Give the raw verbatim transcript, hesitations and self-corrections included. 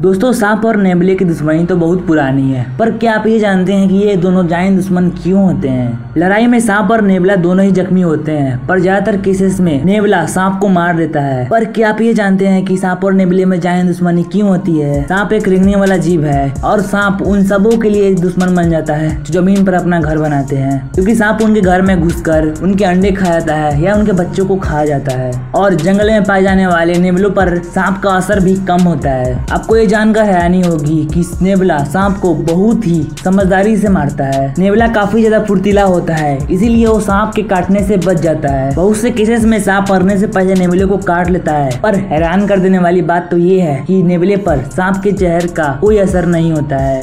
दोस्तों सांप और नेवले की दुश्मनी तो बहुत पुरानी है, पर क्या आप ये जानते हैं कि ये दोनों जायन दुश्मन क्यों होते हैं? लड़ाई में सांप और नेवला दोनों ही जख्मी होते हैं, पर ज्यादातर केसेस में नेवला सांप को मार देता है। पर क्या आप ये जानते हैं कि सांप और नेवले में जायन दुश्मनी क्यों होती है? सांप एक रेंगने वाला जीव है और सांप उन सबों के लिए दुश्मन बन जाता है जो जमीन पर अपना घर बनाते हैं, क्योंकि सांप उनके घर में घुस कर उनके अंडे खा जाता है या उनके बच्चों को खा जाता है। और जंगल में पाए जाने वाले नेवलों पर सांप का असर भी कम होता है। आपको जानकर हैरानी होगी कि नेवला सांप को बहुत ही समझदारी से मारता है। नेवला काफी ज्यादा फुर्तीला होता है, इसीलिए वो सांप के काटने से बच जाता है। बहुत से केसेस में सांप पड़ने से पहले नेवले को काट लेता है, पर हैरान कर देने वाली बात तो ये है कि नेवले पर सांप के जहर का कोई असर नहीं होता है।